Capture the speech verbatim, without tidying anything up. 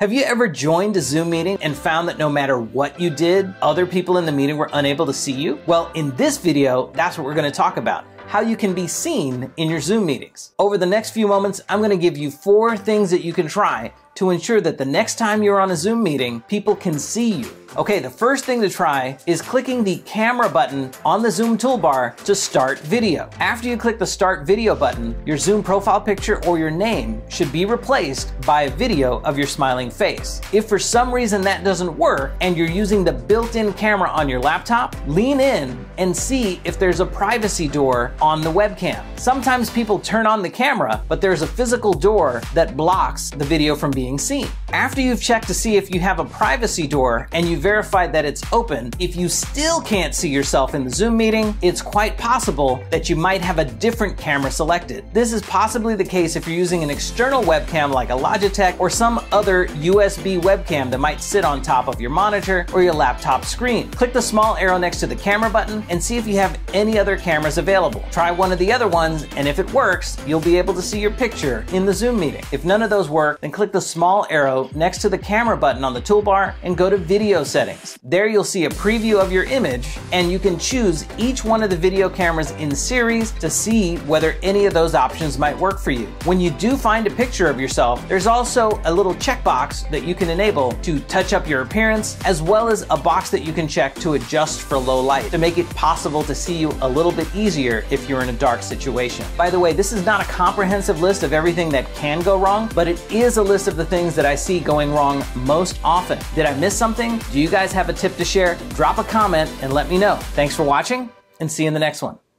Have you ever joined a Zoom meeting and found that no matter what you did, other people in the meeting were unable to see you? Well, in this video, that's what we're going to talk about: how you can be seen in your Zoom meetings. Over the next few moments, I'm going to give you four things that you can try to ensure that the next time you're on a Zoom meeting, people can see you. Okay, the first thing to try is clicking the camera button on the Zoom toolbar to start video. After you click the start video button, your Zoom profile picture or your name should be replaced by a video of your smiling face. If for some reason that doesn't work and you're using the built-in camera on your laptop, lean in and see if there's a privacy door on the webcam. Sometimes people turn on the camera, but there's a physical door that blocks the video from being seen. After you've checked to see if you have a privacy door and you verified that it's open, if you still can't see yourself in the Zoom meeting, it's quite possible that you might have a different camera selected. This is possibly the case if you're using an external webcam like a Logitech or some other U S B webcam that might sit on top of your monitor or your laptop screen. Click the small arrow next to the camera button and see if you have any other cameras available. Try one of the other ones, and if it works, you'll be able to see your picture in the Zoom meeting. If none of those work, then click the small arrow next to the camera button on the toolbar and go to video settings. There you'll see a preview of your image, and you can choose each one of the video cameras in series to see whether any of those options might work for you. When you do find a picture of yourself, there's also a little checkbox that you can enable to touch up your appearance, as well as a box that you can check to adjust for low light to make it possible to see you a little bit easier if you're in a dark situation. By the way, this is not a comprehensive list of everything that can go wrong, but it is a list of the things that I see going wrong most often. Did I miss something? Do you guys have a tip to share? Drop a comment and let me know. Thanks for watching, and see you in the next one.